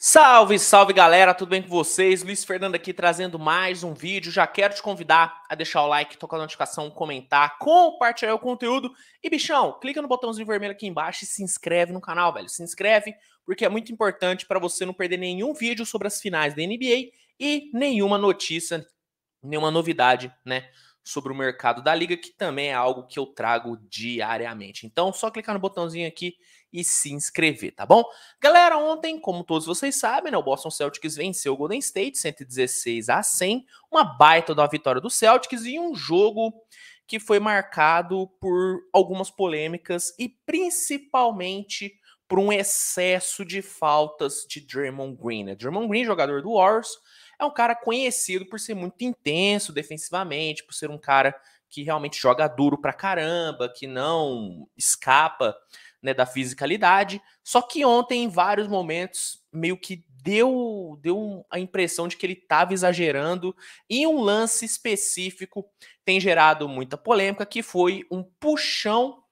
Salve, salve galera, tudo bem com vocês? Luiz Fernando aqui trazendo mais um vídeo. Já quero te convidar a deixar o like, tocar a notificação, comentar, compartilhar o conteúdo. E bichão, clica no botãozinho vermelho aqui embaixo e se inscreve no canal, velho. Se inscreve porque é muito importante para você não perder nenhum vídeo sobre as finais da NBA e nenhuma notícia, nenhuma novidade, né? Sobre o mercado da Liga, que também é algo que eu trago diariamente. Então, só clicar no botãozinho aqui e se inscrever, tá bom? Galera, ontem, como todos vocês sabem, né, o Boston Celtics venceu o Golden State, 116-100. Uma baita da vitória do Celtics e um jogo que foi marcado por algumas polêmicas e principalmente por um excesso de faltas de Draymond Green. Né? Draymond Green, jogador do Warriors, é um cara conhecido por ser muito intenso defensivamente, por ser um cara que realmente joga duro pra caramba, que não escapa, né, da fisicalidade. Só que ontem, em vários momentos, meio que deu a impressão de que ele estava exagerando. E um lance específico tem gerado muita polêmica, que foi um puxão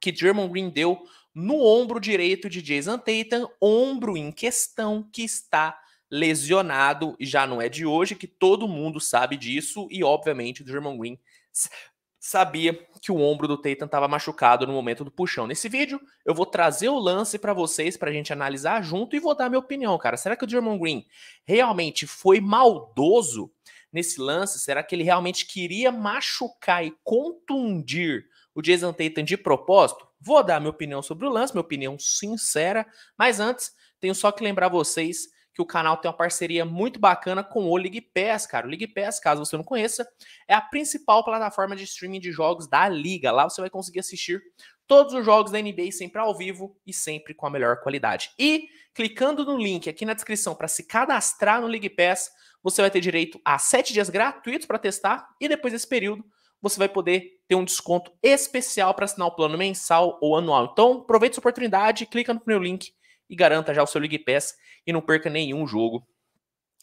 que Draymond Green deu no ombro direito de Jayson Tatum, ombro em questão que está lesionado, e já não é de hoje que todo mundo sabe disso, e obviamente o Draymond Green sabia que o ombro do Tatum estava machucado no momento do puxão. Nesse vídeo eu vou trazer o lance para vocês, para a gente analisar junto, e vou dar minha opinião, cara. Será que o Draymond Green realmente foi maldoso nesse lance? Será que ele realmente queria machucar e contundir o Jayson Tatum de propósito? Vou dar minha opinião sobre o lance, minha opinião sincera, mas antes tenho só que lembrar vocês que o canal tem uma parceria muito bacana com o League Pass, cara. O League Pass, caso você não conheça, é a principal plataforma de streaming de jogos da Liga. Lá você vai conseguir assistir todos os jogos da NBA sempre ao vivo e sempre com a melhor qualidade. E clicando no link aqui na descrição para se cadastrar no League Pass, você vai ter direito a 7 dias gratuitos para testar e depois desse período você vai poder ter um desconto especial para assinar o plano mensal ou anual. Então aproveita essa oportunidade, clica no primeiro link e garanta já o seu League Pass e não perca nenhum jogo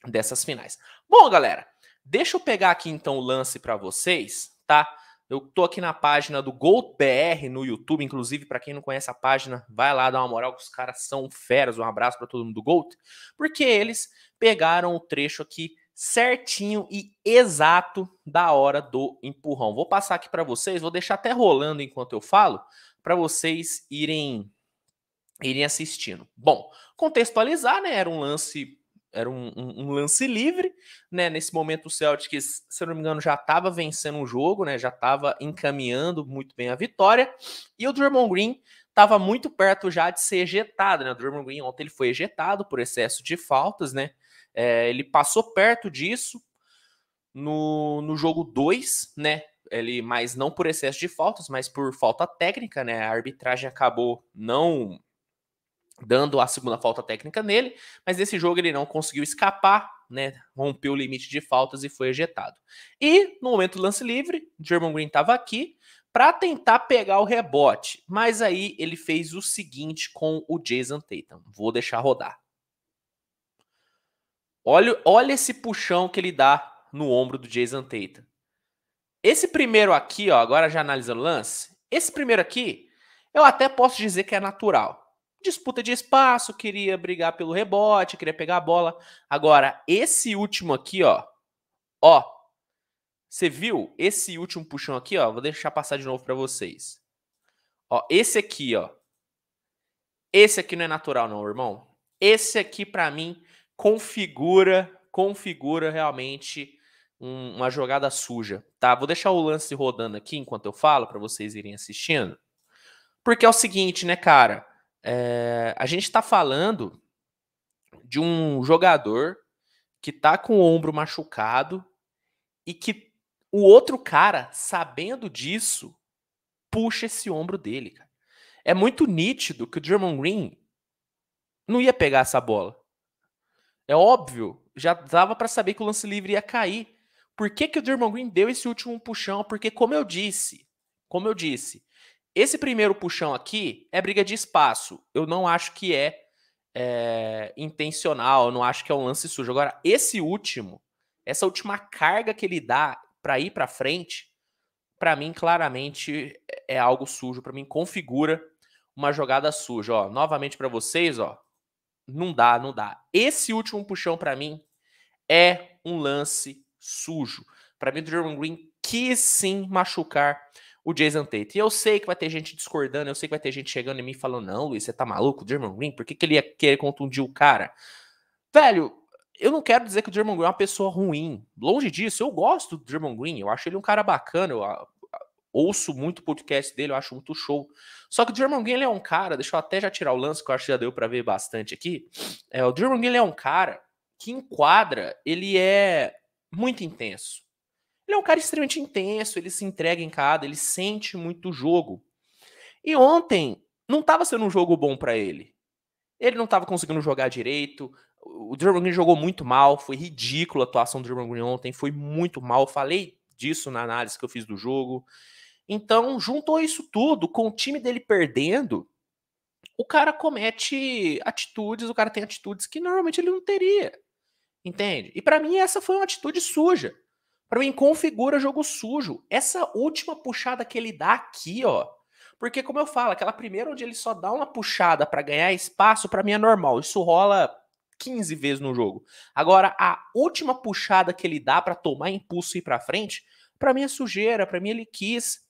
dessas finais. Bom, galera, deixa eu pegar aqui então o lance para vocês, tá? Eu tô aqui na página do Goat.br no YouTube, inclusive para quem não conhece a página, vai lá dar uma moral, que os caras são feras. Um abraço para todo mundo do Goat, porque eles pegaram o trecho aqui certinho e exato da hora do empurrão. Vou passar aqui para vocês, vou deixar até rolando enquanto eu falo, para vocês irem assistindo. Bom, contextualizar, né? Era um lance livre, né? Nesse momento o Celtics, se eu não me engano, já estava vencendo o jogo, né? Já estava encaminhando muito bem a vitória. E o Draymond Green estava muito perto já de ser ejetado, né? O Draymond Green ontem ele foi ejetado por excesso de faltas, né? Ele passou perto disso no jogo 2, né? Mas não por excesso de faltas, mas por falta técnica, né? A arbitragem acabou não dando a segunda falta técnica nele, mas nesse jogo ele não conseguiu escapar, né? Rompeu o limite de faltas e foi ejetado. E no momento do lance livre, Draymond Green estava aqui para tentar pegar o rebote, mas aí ele fez o seguinte com o Jayson Tatum. Vou deixar rodar. Olha esse puxão que ele dá no ombro do Jayson Tatum. Esse primeiro aqui, ó, agora já analisando o lance, esse primeiro aqui, eu até posso dizer que é natural. Disputa de espaço, queria brigar pelo rebote, queria pegar a bola. Agora, esse último aqui, ó, você viu? Esse último puxão aqui, ó, vou deixar passar de novo para vocês. Ó, esse aqui, ó. Esse aqui não é natural não, irmão. Esse aqui, para mim, configura realmente uma jogada suja, tá? Vou deixar o lance rodando aqui enquanto eu falo, para vocês irem assistindo. Porque é o seguinte, né, cara? A gente tá falando de um jogador que tá com o ombro machucado e que o outro cara, sabendo disso, puxa esse ombro dele, cara. É muito nítido que o Draymond Green não ia pegar essa bola. É óbvio, já dava para saber que o lance livre ia cair. Por que que o Draymond Green deu esse último puxão? Porque, como eu disse, esse primeiro puxão aqui é briga de espaço. Eu não acho que é intencional, eu não acho que é um lance sujo. Agora, esse último, essa última carga que ele dá para ir para frente, para mim, claramente, é algo sujo. Para mim, configura uma jogada suja. Ó, novamente para vocês, ó. Não dá, não dá. Esse último puxão, para mim, é um lance sujo. Para mim, o Draymond Green quis sim machucar o Jayson Tatum. E eu sei que vai ter gente discordando, eu sei que vai ter gente chegando em mim falando, não, Luiz, você tá maluco? O Draymond Green, por que, que ele ia querer contundir o cara? Velho, eu não quero dizer que o Draymond Green é uma pessoa ruim. Longe disso, eu gosto do Draymond Green, eu acho ele um cara bacana, eu ouço muito o podcast dele, eu acho muito show. Só que o Draymond Green, ele é um cara, deixa eu até já tirar o lance, que eu acho que já deu pra ver bastante aqui. O Draymond Green, ele é um cara que enquadra, ele é muito intenso. Ele é um cara extremamente intenso, ele se entrega em cada, ele sente muito o jogo. E ontem não estava sendo um jogo bom para ele. Ele não estava conseguindo jogar direito, o Draymond Green jogou muito mal, foi ridícula a atuação do Draymond Green ontem, foi muito mal, eu falei disso na análise que eu fiz do jogo. Então, juntou isso tudo, com o time dele perdendo, o cara comete atitudes, o cara tem atitudes que normalmente ele não teria, entende? E para mim essa foi uma atitude suja. Pra mim, configura jogo sujo. Essa última puxada que ele dá aqui, ó. Porque, como eu falo, aquela primeira onde ele só dá uma puxada pra ganhar espaço, pra mim é normal. Isso rola 15 vezes no jogo. Agora, a última puxada que ele dá pra tomar impulso e ir pra frente, pra mim é sujeira. Pra mim, ele quis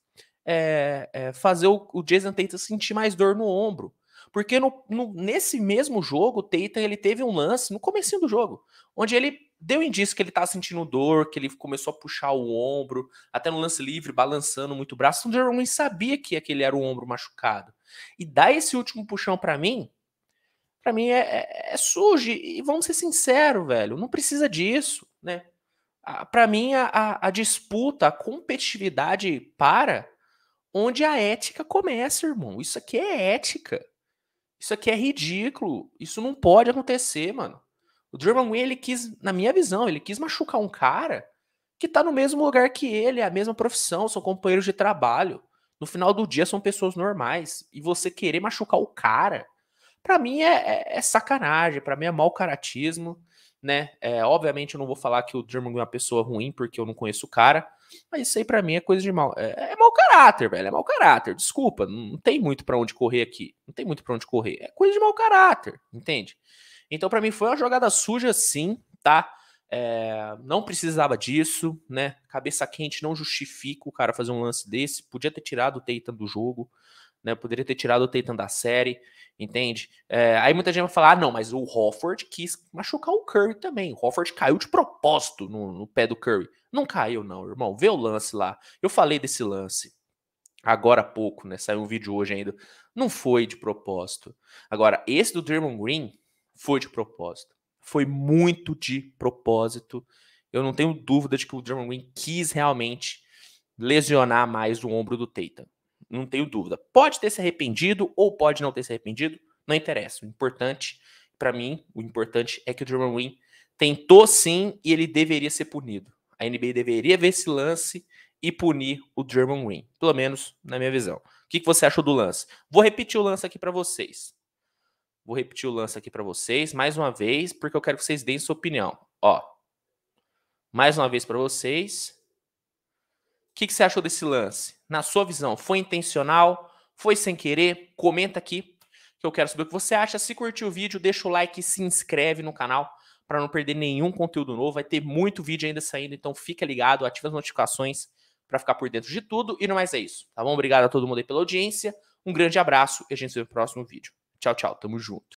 fazer o Jayson Tatum sentir mais dor no ombro. Porque nesse mesmo jogo, o Tatum, ele teve um lance no comecinho do jogo, onde ele deu indício que ele tá sentindo dor, que ele começou a puxar o ombro, até no lance livre, balançando muito o braço. O Draymond Green sabia que aquele era o ombro machucado. E dar esse último puxão pra mim é sujo. E vamos ser sinceros, velho, não precisa disso, né? Pra mim, a disputa, a competitividade para onde a ética começa, irmão. Isso aqui é ética. Isso aqui é ridículo. Isso não pode acontecer, mano. O Draymond Green, ele quis, na minha visão, ele quis machucar um cara que tá no mesmo lugar que ele, é a mesma profissão, são companheiros de trabalho. No final do dia são pessoas normais. E você querer machucar o cara, pra mim é sacanagem, pra mim é mau caratismo, né? Obviamente eu não vou falar que o Draymond Green é uma pessoa ruim, porque eu não conheço o cara, mas isso aí pra mim é coisa de mal. É mau caráter, velho, é mau caráter, desculpa, não tem muito pra onde correr aqui, não tem muito pra onde correr, é coisa de mau caráter, entende? Então, pra mim, foi uma jogada suja, sim, tá? Não precisava disso, né? Cabeça quente não justifica o cara fazer um lance desse. Podia ter tirado o Tatum do jogo, né? Poderia ter tirado o Tatum da série, entende? Aí muita gente vai falar, ah, não, mas o Hawford quis machucar o Curry também. O Hawford caiu de propósito no pé do Curry. Não caiu, não, irmão. Vê o lance lá. Eu falei desse lance agora há pouco, né? Saiu um vídeo hoje ainda. Não foi de propósito. Agora, esse do Draymond Green foi de propósito. Foi muito de propósito. Eu não tenho dúvida de que o Draymond Green quis realmente lesionar mais o ombro do Tatum. Não tenho dúvida. Pode ter se arrependido ou pode não ter se arrependido. Não interessa. O importante, para mim, o importante é que o Draymond Green tentou sim e ele deveria ser punido. A NBA deveria ver esse lance e punir o Draymond Green. Pelo menos na minha visão. O que você achou do lance? Vou repetir o lance aqui para vocês. Vou repetir o lance aqui para vocês, mais uma vez, porque eu quero que vocês deem sua opinião. Ó, mais uma vez para vocês. O que você achou desse lance? Na sua visão, foi intencional? Foi sem querer? Comenta aqui, que eu quero saber o que você acha. Se curtiu o vídeo, deixa o like e se inscreve no canal para não perder nenhum conteúdo novo. Vai ter muito vídeo ainda saindo, então fica ligado, ativa as notificações para ficar por dentro de tudo. E não mais é isso, tá bom? Obrigado a todo mundo aí pela audiência. Um grande abraço e a gente se vê no próximo vídeo. Tchau, tchau. Tamo junto.